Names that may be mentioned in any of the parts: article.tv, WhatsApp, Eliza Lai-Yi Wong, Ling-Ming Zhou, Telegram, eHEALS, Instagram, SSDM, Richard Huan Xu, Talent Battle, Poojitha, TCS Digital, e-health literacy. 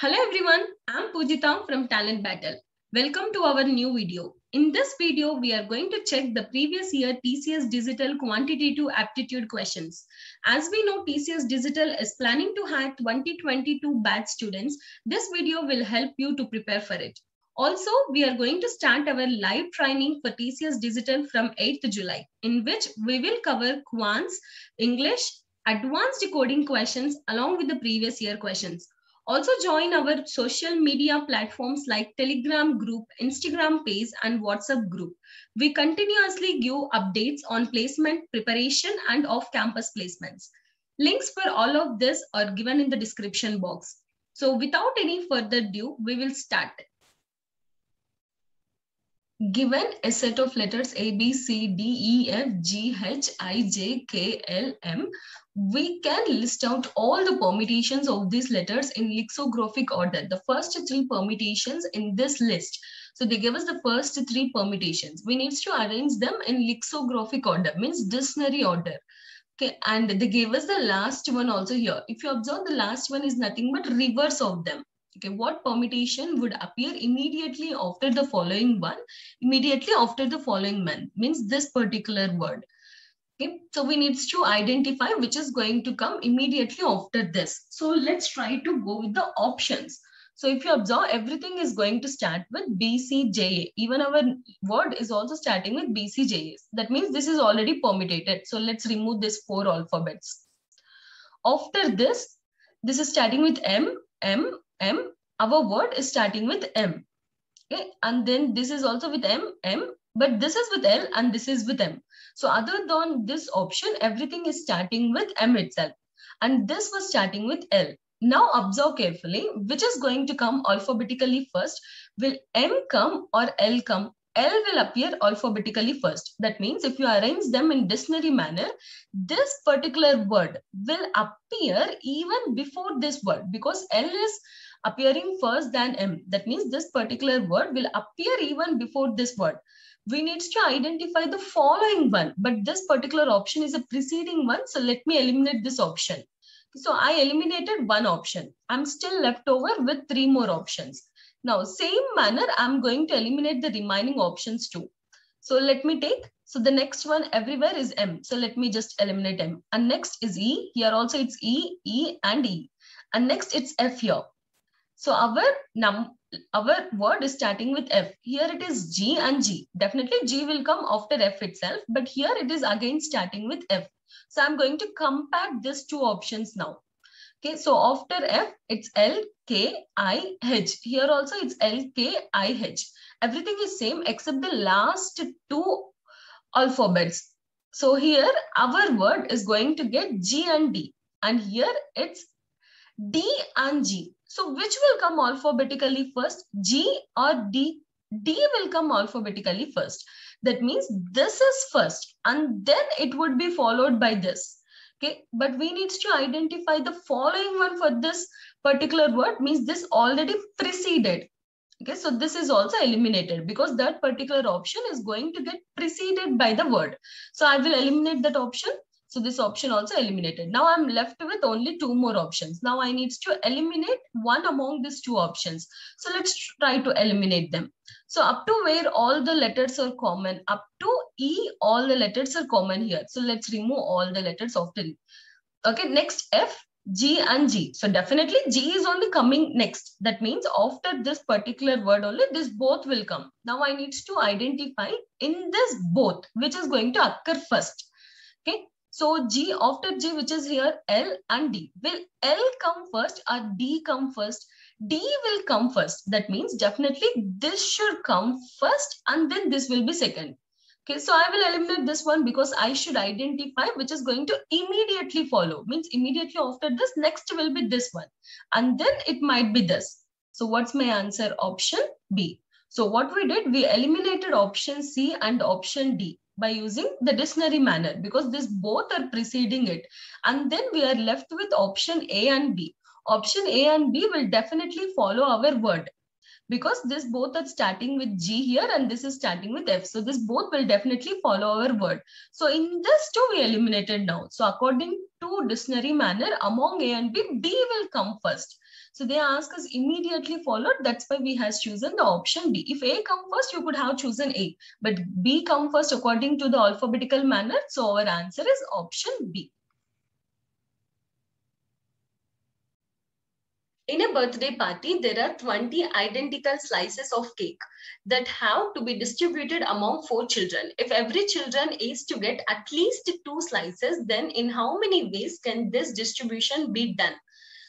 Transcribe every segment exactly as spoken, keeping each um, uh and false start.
Hello everyone, I'm Poojitha from Talent Battle. Welcome to our new video. In this video, we are going to check the previous year T C S Digital quantitative aptitude questions. As we know, T C S Digital is planning to hire twenty twenty-two batch students. This video will help you to prepare for it. Also, we are going to start our live training for T C S Digital from eighth July, in which we will cover Quants, English, advanced coding questions along with the previous year questions. Also join our social media platforms like Telegram group, Instagram page and WhatsApp group. We continuously give updates on placement preparation and off-campus placements. Links for all of this are given in the description box. So without any further ado, we will start. Given a set of letters A, B, C, D, E, F, G, H, I, J, K, L, M, we can list out all the permutations of these letters in lexicographic order. The first three permutations in this list. So they gave us the first three permutations. We need to arrange them in lexicographic order, means dictionary order. Okay, and they gave us the last one also here. If you observe, the last one is nothing but reverse of them. Okay, what permutation would appear immediately after the following one, immediately after the following month, means this particular word. Okay, so we need to identify which is going to come immediately after this. So let's try to go with the options. So if you observe, everything is going to start with B C J A. Even our word is also starting with B C J A. That means this is already permutated. So let's remove these four alphabets. After this, this is starting with M, M, M, our word is starting with M, okay, and then this is also with M, M, but this is with L and this is with M. So other than this option, everything is starting with M itself, and this was starting with L. Now observe carefully, which is going to come alphabetically first. Will M come or L come? L will appear alphabetically first. That means if you arrange them in dictionary manner, this particular word will appear even before this word, because L is appearing first than M. That means this particular word will appear even before this word. We need to identify the following one, but this particular option is a preceding one. So let me eliminate this option. So I eliminated one option. I'm still left over with three more options. Now, same manner, I'm going to eliminate the remaining options too. So let me take, so the next one everywhere is M. So let me just eliminate M. And next is E. Here also it's E, E and E. And next it's F here. So our num our word is starting with F. Here it is G and G. Definitely G will come after F itself, but here it is again starting with F. So I'm going to compact these two options now. Okay, so after F, it's L, K, I, H. Here also it's L, K, I, H. Everything is same except the last two alphabets. So here our word is going to get G and D. And here it's D and G. So which will come alphabetically first, G or D? D will come alphabetically first. That means this is first and then it would be followed by this. Okay, but we need to identify the following one for this particular word, means this already preceded. Okay, so this is also eliminated because that particular option is going to get preceded by the word. So I will eliminate that option. So this option also eliminated. Now I'm left with only two more options. Now I need to eliminate one among these two options. So let's try to eliminate them. So up to where all the letters are common, up to E, all the letters are common here. So let's remove all the letters after E. Okay, next F, G and G. So definitely G is only coming next. That means after this particular word only, this both will come. Now I need to identify in this both, which is going to occur first. Okay, so G, after G, which is here, L and D. Will L come first or D come first? D will come first. That means definitely this should come first and then this will be second. Okay, so I will eliminate this one because I should identify which is going to immediately follow. Means immediately after this, next will be this one. And then it might be this. So what's my answer? Option B. So what we did, we eliminated option C and option D by using the dictionary manner because these both are preceding it. And then we are left with option A and B. Option A and B will definitely follow our word because this both are starting with G here and this is starting with F. So this both will definitely follow our word. So in this two we eliminated now. So according to dictionary manner, among A and B, D will come first. So they ask us immediately followed. That's why we has chosen the option B. If A come first, you could have chosen A, but B come first according to the alphabetical manner. So our answer is option B. In a birthday party, there are twenty identical slices of cake that have to be distributed among four children. If every children is to get at least two slices, then in how many ways can this distribution be done?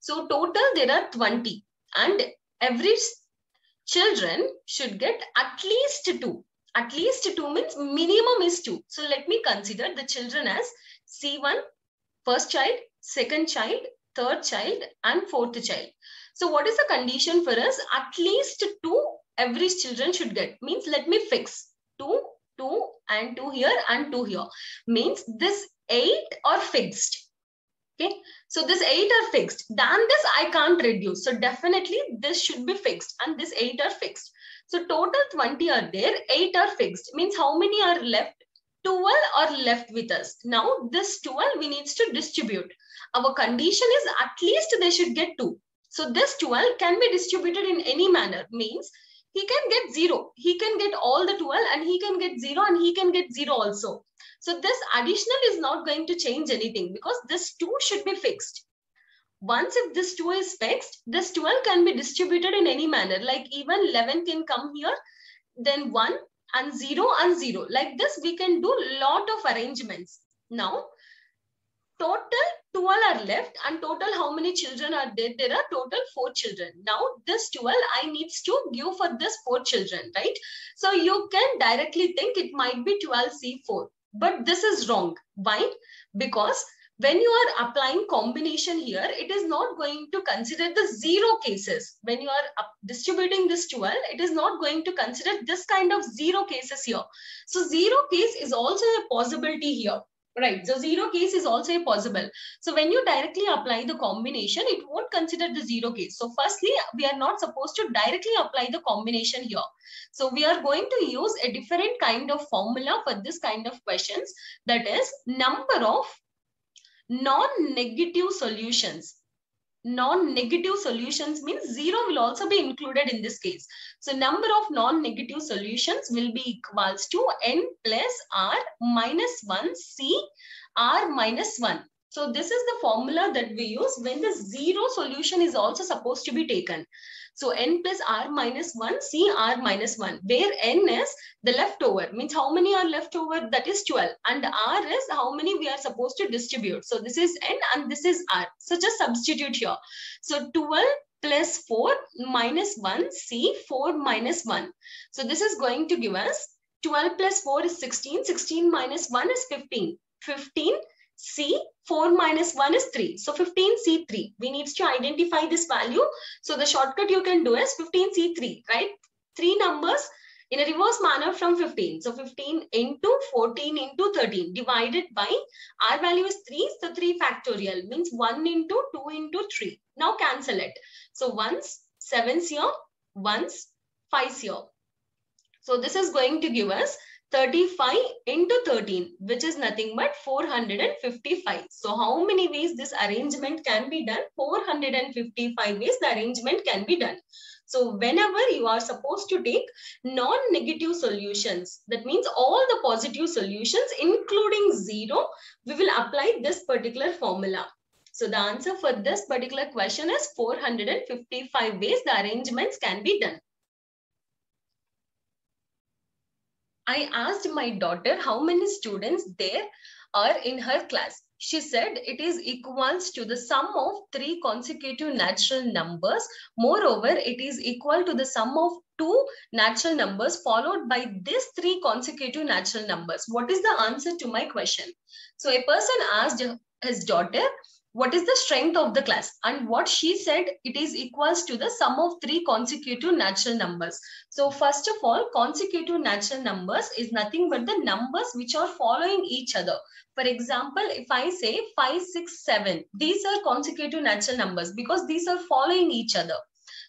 So total there are twenty and every children should get at least two. At least two means minimum is two. So let me consider the children as C one, first child, second child, third child and fourth child. So what is the condition for us? At least two every children should get. Means let me fix two, two and two here and two here. Means this eight are fixed. Okay. So this eight are fixed. Than this I can't reduce. So definitely this should be fixed and this eight are fixed. So total twenty are there. eight are fixed. Means how many are left? twelve are left with us. Now this twelve we need to distribute. Our condition is at least they should get two. So this twelve can be distributed in any manner. Means he can get zero. He can get all the twelve and he can get zero and he can get zero also. So this additional is not going to change anything because this two should be fixed. Once if this two is fixed, this twelve can be distributed in any manner. Like even eleven can come here, then one. And zero and zero. Like this, we can do lot of arrangements. Now, total twelve are left and total how many children are there? There are total four children. Now, this twelve I needs to give for this four children, right? So, you can directly think it might be twelve C four. But this is wrong. Why? Because when you are applying combination here, it is not going to consider the zero cases. When you are distributing this twelve, it is not going to consider this kind of zero cases here. So zero case is also a possibility here, right? So zero case is also a possible. So when you directly apply the combination, it won't consider the zero case. So firstly, we are not supposed to directly apply the combination here. So we are going to use a different kind of formula for this kind of questions. That is number of non-negative solutions. Non-negative solutions means zero will also be included in this case. So number of non-negative solutions will be equals to n plus r minus one c r minus one. So this is the formula that we use when the zero solution is also supposed to be taken. So n plus r minus one c r minus one, where n is the leftover, means how many are leftover, that is twelve, and r is how many we are supposed to distribute. So this is n and this is r. So just substitute here. So twelve plus four minus one c four minus one. So this is going to give us twelve plus four is sixteen, sixteen minus one is fifteen, fifteen. C, four minus one is three. So fifteen C three. We need to identify this value. So the shortcut you can do is fifteen C three, right? Three numbers in a reverse manner from fifteen. So fifteen into fourteen into thirteen divided by R value is three. So three factorial means one into two into three. Now cancel it. So once seven's here, once five's here. So this is going to give us thirty-five into thirteen, which is nothing but four hundred fifty-five. So how many ways this arrangement can be done? four hundred fifty-five ways the arrangement can be done. So whenever you are supposed to take non-negative solutions, that means all the positive solutions, including zero, we will apply this particular formula. So the answer for this particular question is four hundred fifty-five ways the arrangements can be done. I asked my daughter how many students there are in her class. She said it is equals to the sum of three consecutive natural numbers. Moreover, it is equal to the sum of two natural numbers followed by these three consecutive natural numbers. What is the answer to my question? So a person asked his daughter, what is the strength of the class? And what she said, it is equals to the sum of three consecutive natural numbers. So first of all, consecutive natural numbers is nothing but the numbers which are following each other. For example, if I say five, six, seven, these are consecutive natural numbers because these are following each other.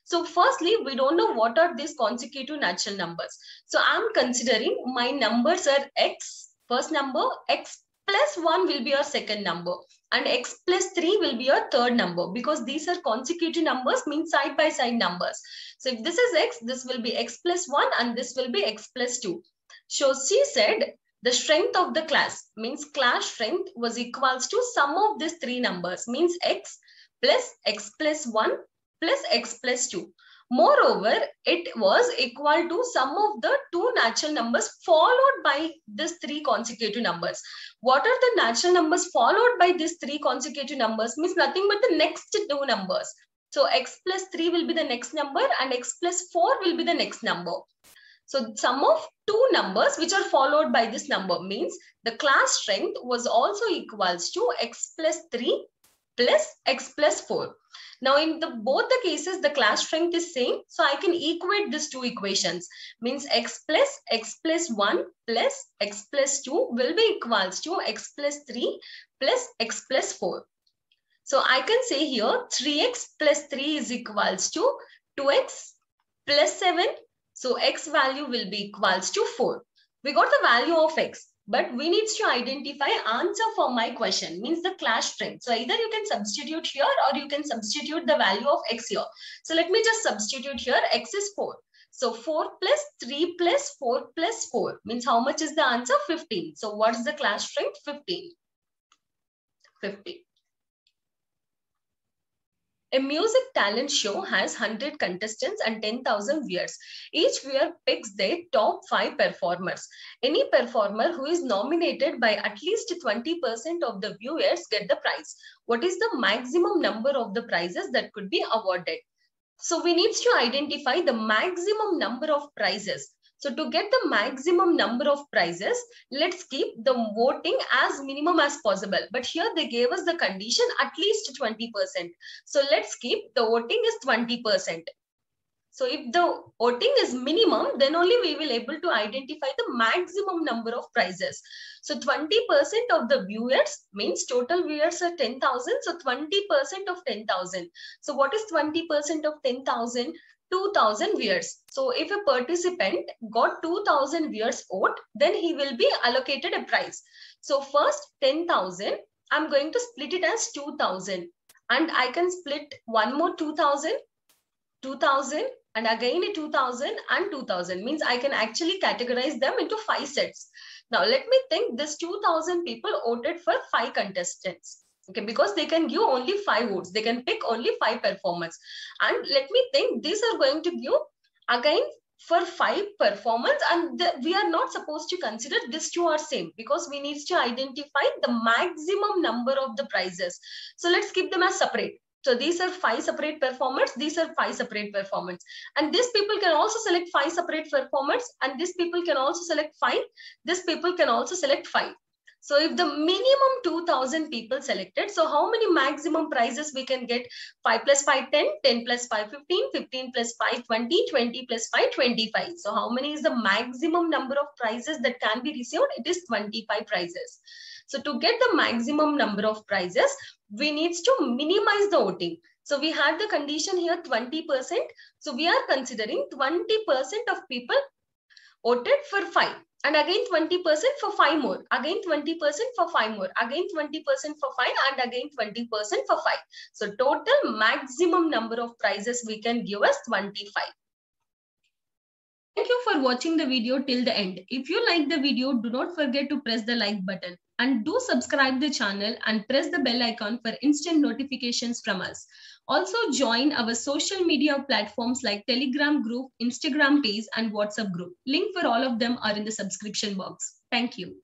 So firstly, we don't know what are these consecutive natural numbers. So I'm considering my numbers are X, first number X plus one will be your second number and x plus three will be your third number, because these are consecutive numbers, means side by side numbers. So if this is x, this will be x plus one and this will be x plus two. So she said the strength of the class, means class strength, was equals to sum of these three numbers, means x plus x plus one plus x plus two. Moreover, it was equal to sum of the two natural numbers followed by these three consecutive numbers. What are the natural numbers followed by these three consecutive numbers? Means nothing but the next two numbers. So x plus three will be the next number and x plus four will be the next number. So sum of two numbers which are followed by this number, means the class strength was also equals to x plus three plus x plus four. Now in the both the cases, the class strength is same, so I can equate these two equations, means x plus x plus one plus x plus two will be equals to x plus three plus x plus four. So I can say here three x plus three is equals to two x plus seven, so x value will be equals to four. We got the value of x, but we need to identify answer for my question, means the class strength. So either you can substitute here or you can substitute the value of x here. So let me just substitute here, x is four. So four plus three plus four plus four means how much is the answer? fifteen. So what's the class strength? fifteen. fifteen. A music talent show has one hundred contestants and ten thousand viewers. Each viewer picks their top five performers. Any performer who is nominated by at least twenty percent of the viewers get the prize. What is the maximum number of the prizes that could be awarded? So we need to identify the maximum number of prizes. So to get the maximum number of prizes, let's keep the voting as minimum as possible. But here they gave us the condition at least twenty percent. So let's keep the voting is twenty percent. So if the voting is minimum, then only we will able to identify the maximum number of prizes. So twenty percent of the viewers, means total viewers are ten thousand. So twenty percent of ten thousand. So what is twenty percent of ten thousand? two thousand viewers. So if a participant got two thousand viewers vote, then he will be allocated a prize. So first ten thousand, I'm going to split it as two thousand. And I can split one more two thousand, two thousand, and again a two thousand and two thousand. Means I can actually categorize them into five sets. Now let me think, this two thousand people voted for five contestants. Okay, because they can give only five votes. They can pick only five performers. And let me think, these are going to give again for five performers. And the, we are not supposed to consider these two are same, because we need to identify the maximum number of the prizes. So let's keep them as separate. So these are five separate performers. These are five separate performers. And these people can also select five separate performers. And these people can also select five. These people can also select five. So if the minimum two thousand people selected, so how many maximum prizes we can get? five plus five, ten, ten plus five, fifteen, fifteen plus five, twenty, twenty plus five, twenty-five. So how many is the maximum number of prizes that can be received? It is twenty-five prizes. So to get the maximum number of prizes, we need to minimize the voting. So we had the condition here twenty percent. So we are considering twenty percent of people voted for five. And again twenty percent for five more, again twenty percent for five more, again twenty percent for five, and again twenty percent for five. So total maximum number of prizes we can give us twenty-five. Thank you for watching the video till the end. If you like the video, do not forget to press the like button and do subscribe the channel and press the bell icon for instant notifications from us. Also join our social media platforms like Telegram group, Instagram page and WhatsApp group. Link for all of them are in the subscription box. Thank you.